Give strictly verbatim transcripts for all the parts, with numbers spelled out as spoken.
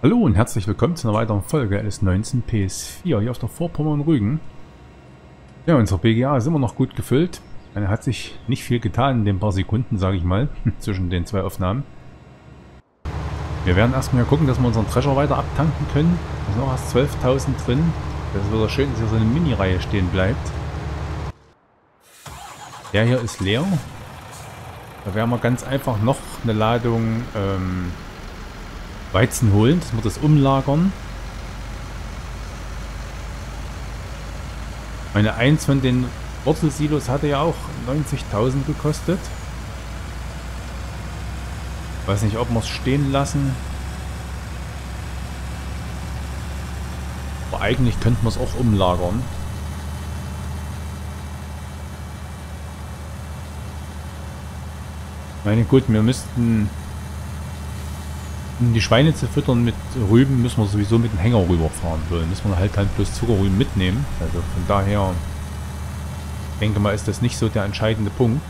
Hallo und herzlich willkommen zu einer weiteren Folge L S neunzehn P S vier hier auf der Vorpommern Rügen. Ja, unser B G A ist immer noch gut gefüllt. Er hat sich nicht viel getan in den paar Sekunden, sage ich mal, zwischen den zwei Aufnahmen. Wir werden erstmal gucken, dass wir unseren Tresher weiter abtanken können. Da sind noch erst zwölftausend drin. Das wird schön, dass hier so eine Mini-Reihe stehen bleibt. Der hier ist leer. Da werden wir ganz einfach noch eine Ladung ähm, Weizen holen, dass wir das umlagern. Meine eins von den Wurzelsilos hatte ja auch neunzigtausend gekostet. Weiß nicht, ob wir es stehen lassen. Aber eigentlich könnten wir es auch umlagern. Meine gut, wir müssten, um die Schweine zu füttern mit Rüben, müssen wir sowieso mit dem Hänger rüberfahren wollen. Müssen wir halt halt bloß Zuckerrüben mitnehmen. Also von daher, denke mal, ist das nicht so der entscheidende Punkt.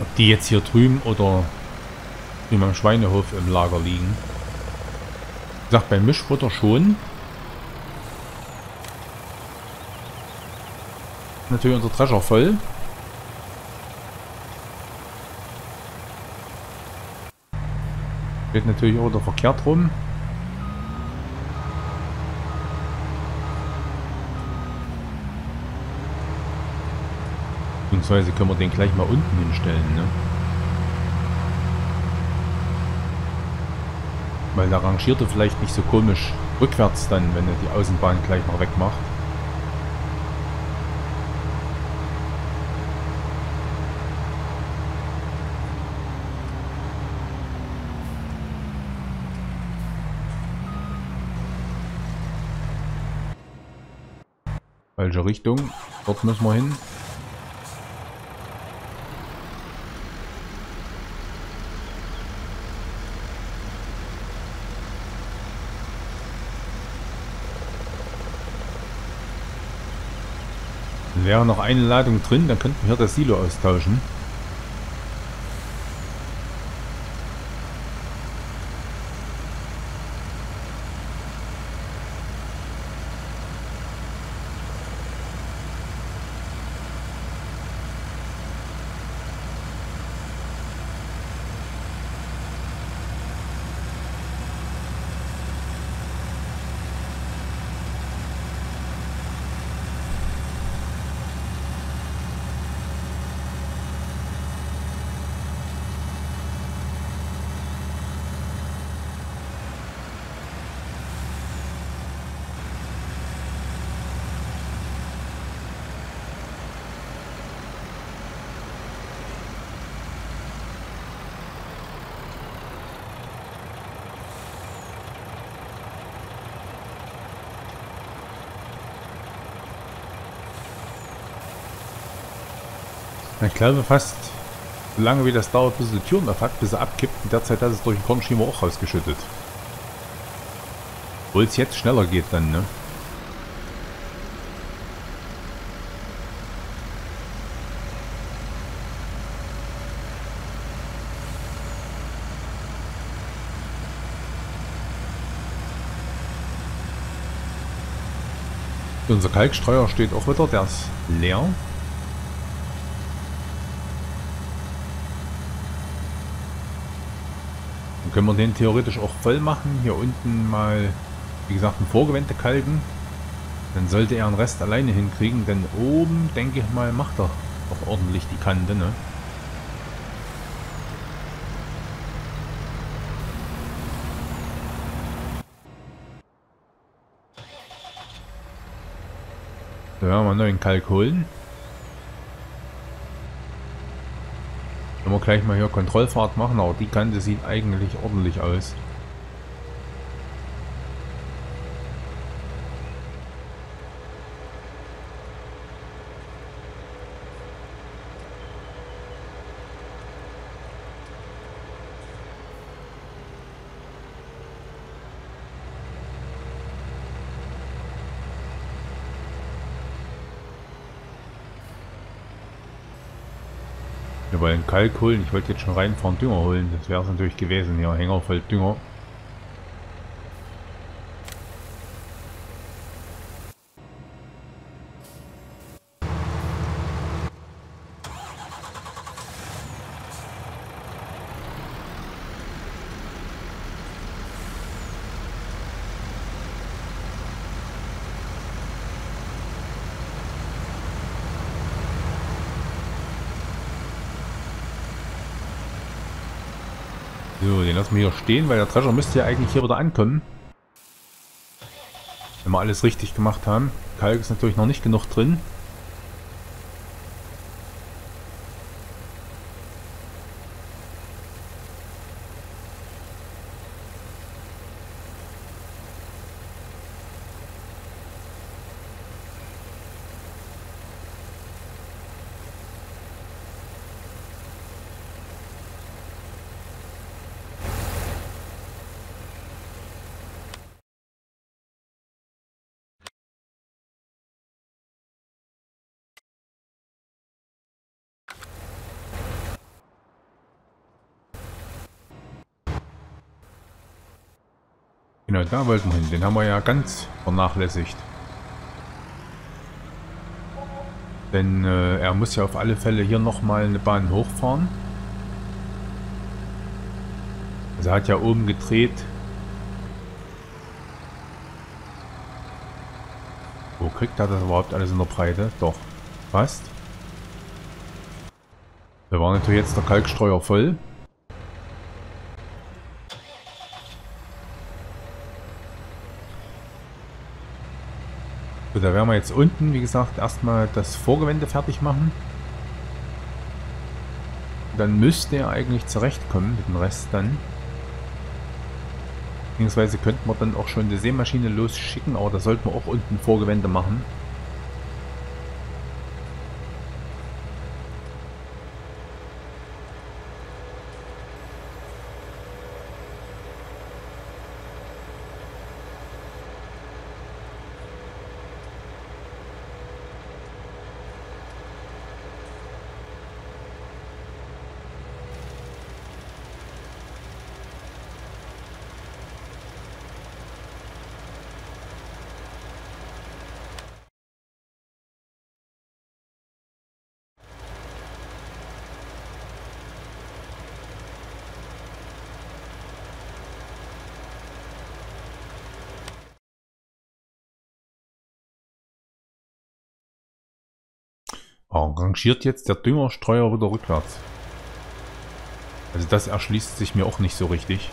Ob die jetzt hier drüben oder drüben am Schweinehof im Lager liegen. Wie gesagt, beim Mischfutter schon. Natürlich unser Drescher voll. Geht natürlich auch der Verkehr drum. Beziehungsweise können wir den gleich mal unten hinstellen, ne? Weil der rangierte vielleicht nicht so komisch rückwärts dann, wenn er die Außenbahn gleich mal wegmacht. Falsche Richtung. Dort müssen wir hin. Dann wäre noch eine Ladung drin, dann könnten wir hier das Silo austauschen. Ich glaube fast, so lange wie das dauert, bis es die Türen auf hat, bis er abkippt. In der Zeit hat es durch den Kornschimmer auch rausgeschüttet. Obwohl es jetzt schneller geht dann, ne? Unser Kalkstreuer steht auch wieder, der ist leer. Können wir den theoretisch auch voll machen. Hier unten mal, wie gesagt, ein Vorgewende kalken. Dann sollte er den Rest alleine hinkriegen, denn oben, denke ich mal, macht er doch ordentlich die Kante, ne? Da werden wir einen neuen Kalk holen. Wir gleich mal hier Kontrollfahrt machen, aber die Kante sieht eigentlich ordentlich aus. Weil einen Kalk holen, ich wollte jetzt schon reinfahren Dünger holen, das wäre es natürlich gewesen, hier Hänger voll Dünger. So, den lassen wir hier stehen, weil der Trescher müsste ja eigentlich hier wieder ankommen. Wenn wir alles richtig gemacht haben. Kalk ist natürlich noch nicht genug drin. Genau, da wollten wir hin. Den haben wir ja ganz vernachlässigt. Denn äh, er muss ja auf alle Fälle hier nochmal eine Bahn hochfahren. Also er hat ja oben gedreht. Wo kriegt er das überhaupt alles in der Breite? Doch, passt. Da war natürlich jetzt der Kalkstreuer voll. Da werden wir jetzt unten, wie gesagt, erstmal das Vorgewende fertig machen. Dann müsste er eigentlich zurechtkommen mit dem Rest dann. Beziehungsweise könnten wir dann auch schon die Sämaschine losschicken, aber da sollten wir auch unten Vorgewende machen. Rangiert jetzt der Düngerstreuer wieder rückwärts? Also das erschließt sich mir auch nicht so richtig.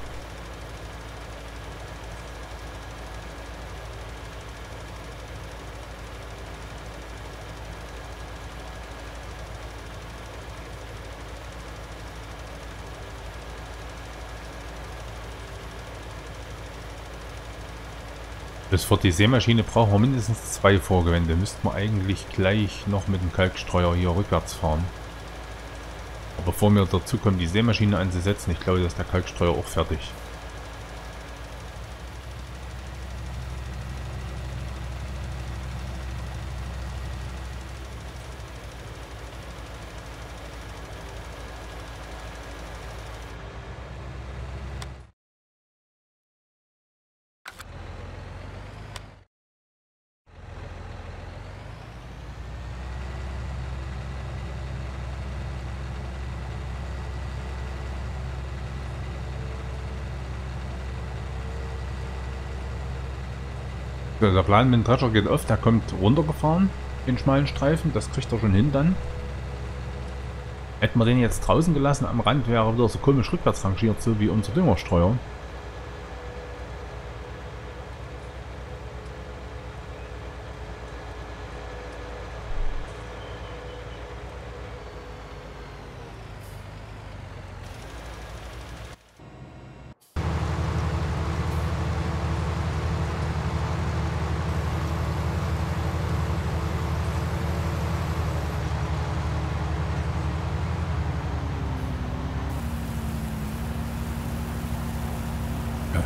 Bis für die Sämaschine brauchen wir mindestens zwei Vorgewände. Müssten wir eigentlich gleich noch mit dem Kalkstreuer hier rückwärts fahren. Aber bevor wir dazu kommen, die Sämaschine anzusetzen, ich glaube, da ist der Kalkstreuer auch fertig. Der Plan mit dem Drescher geht auf, der kommt runtergefahren, den schmalen Streifen, das kriegt er schon hin dann. Hätten wir den jetzt draußen gelassen, am Rand wäre er wieder so komisch rückwärts rangiert, so wie unser Düngerstreuer.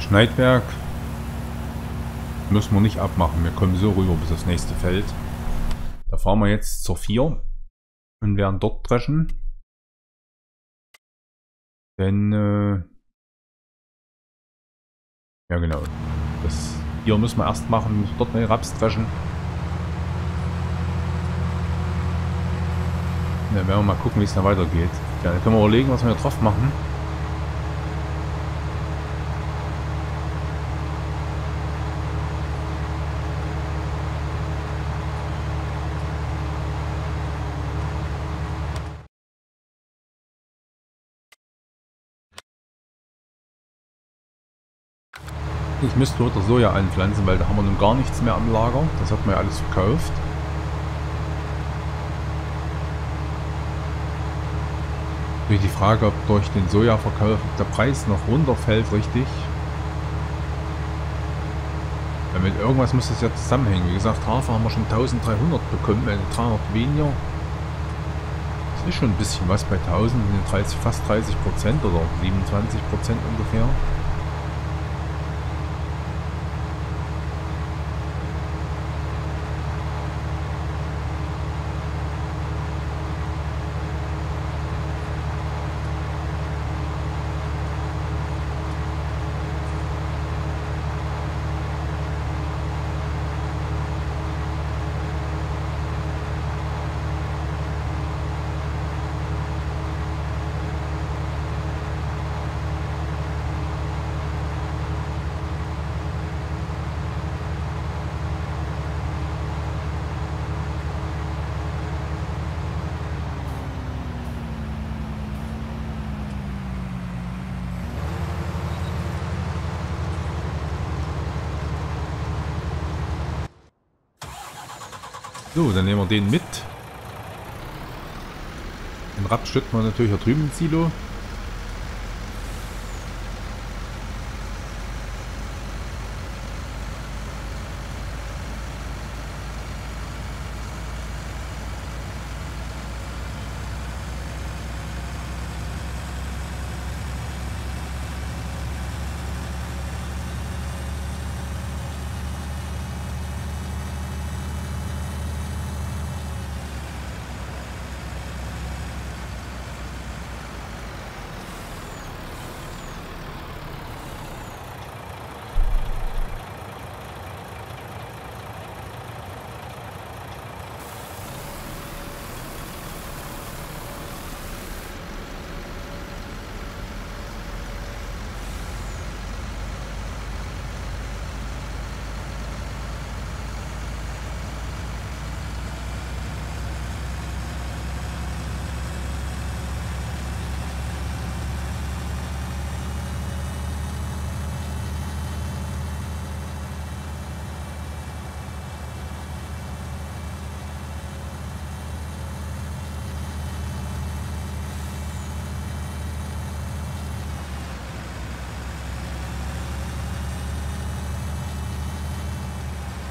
Schneidwerk müssen wir nicht abmachen, wir kommen so rüber bis das nächste Feld. Da fahren wir jetzt zur vier und werden dort dreschen. Denn, äh ja genau, das hier müssen wir erst machen, dort mal Raps dreschen. Dann werden wir mal gucken, wie es da weitergeht. Ja, dann können wir überlegen, was wir hier drauf machen. eigentlich müssten wir heute Soja anpflanzen, weil da haben wir nun gar nichts mehr am Lager. Das hat man ja alles verkauft. Durch die Frage, ob durch den Sojaverkauf der Preis noch runterfällt, richtig. Weil mit irgendwas muss das ja zusammenhängen. Wie gesagt, Hafer haben wir schon dreizehnhundert bekommen, also dreihundert weniger. Das ist schon ein bisschen was bei tausend, fast dreißig Prozent oder siebenundzwanzig Prozent ungefähr. So, dann nehmen wir den mit. Den Raps schütten wir natürlich hier drüben ins Silo.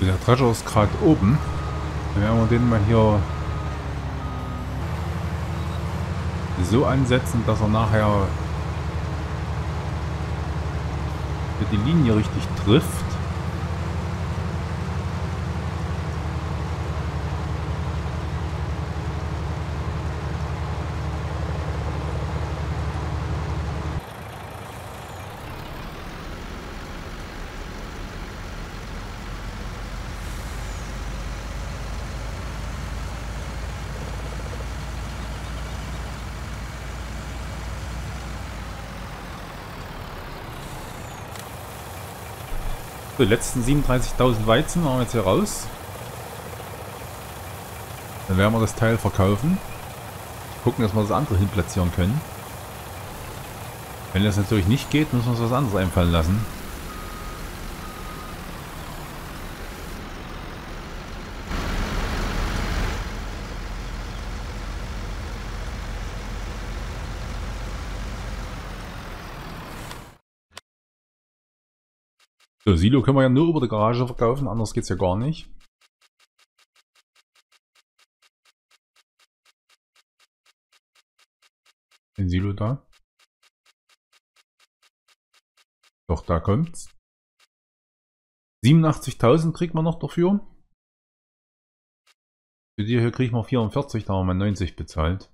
Der Treasure ist gerade oben. Dann werden wir den mal hier so ansetzen, dass er nachher mit der Linie richtig trifft. Die letzten siebenunddreißigtausend Weizen machen wir jetzt hier raus. Dann werden wir das Teil verkaufen. Gucken, dass wir das andere hin platzieren können. Wenn das natürlich nicht geht, müssen wir uns was anderes einfallen lassen. So, Silo können wir ja nur über die Garage verkaufen, anders geht es ja gar nicht. Den Silo da. Doch, da kommt's. siebenundachtzigtausend kriegt man noch dafür. Für die hier kriegen wir vierundvierzig, da haben wir neunzig bezahlt.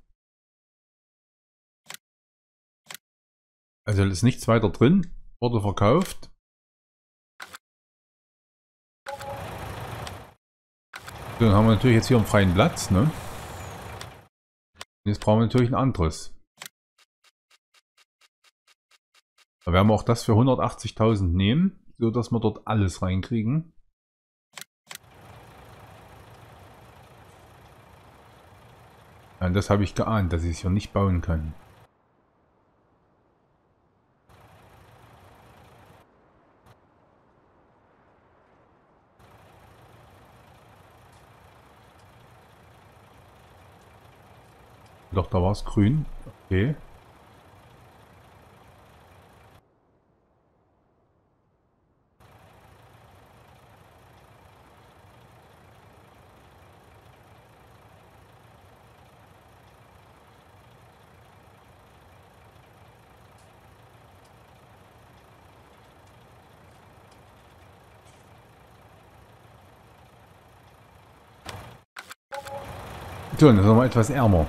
Also ist nichts weiter drin, wurde verkauft. So, dann haben wir natürlich jetzt hier einen freien Platz, ne? Und jetzt brauchen wir natürlich ein anderes. Da werden wir auch das für hundertachtzigtausend nehmen, so dass wir dort alles reinkriegen. Ja, und das habe ich geahnt, dass ich es hier nicht bauen kann. Doch, da war es grün. Okay. So, das ist nochmal etwas ärmer.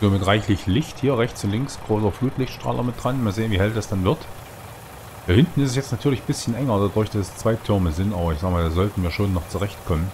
So, mit reichlich Licht hier rechts und links, großer Flutlichtstrahler mit dran. Mal sehen, wie hell das dann wird. Da hinten ist es jetzt natürlich ein bisschen enger, dadurch, dass es zwei Türme sind, aber ich sag mal, da sollten wir schon noch zurechtkommen.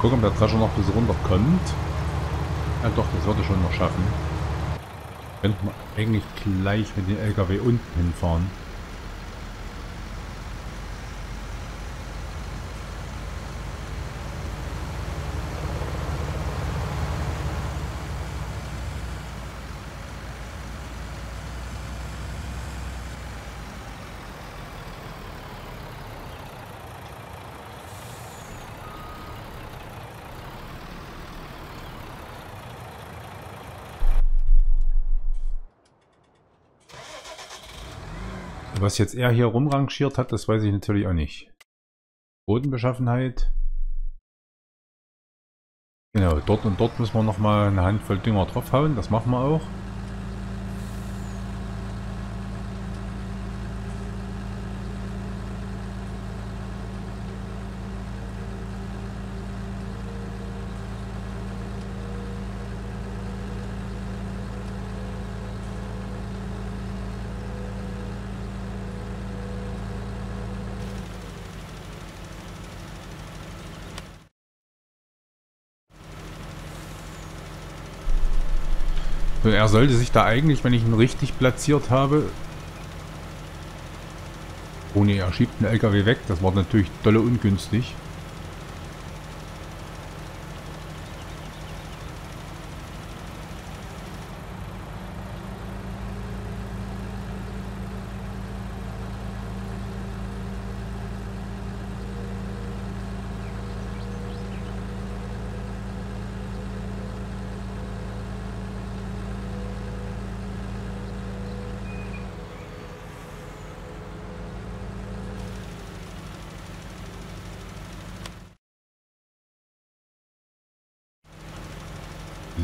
Gucken, ob der Tresher noch bis runterkommt. Ja doch, das wird er schon noch schaffen. Könnten wir eigentlich gleich mit dem L K W unten hinfahren. Was jetzt er hier rumrangiert hat, das weiß ich natürlich auch nicht. Bodenbeschaffenheit. Genau, dort und dort müssen wir nochmal eine Handvoll Dünger draufhauen. Das machen wir auch. Er sollte sich da eigentlich, wenn ich ihn richtig platziert habe... Oh ne, er schiebt einen L K W weg. Das war natürlich dolle ungünstig.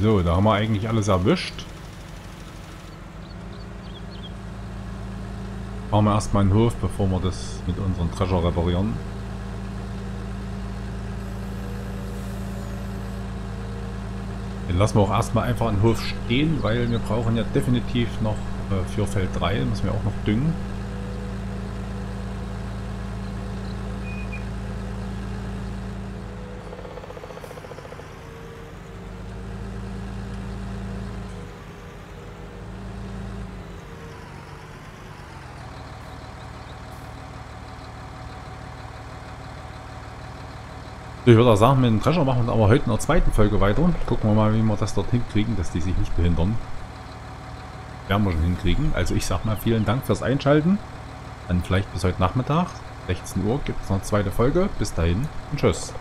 So, da haben wir eigentlich alles erwischt. Fahren wir erstmal in den Hof, bevor wir das mit unserem Trescher reparieren. Den lassen wir auch erstmal einfach in den Hof stehen, weil wir brauchen ja definitiv noch für Feld drei, müssen wir auch noch düngen. Ich würde auch sagen, mit dem Drescher machen wir aber heute in der zweiten Folge weiter. Gucken wir mal, wie wir das dort hinkriegen, dass die sich nicht behindern. Werden wir schon hinkriegen. Also ich sag mal, vielen Dank fürs Einschalten. Dann vielleicht bis heute Nachmittag, sechzehn Uhr, gibt es noch eine zweite Folge. Bis dahin und tschüss.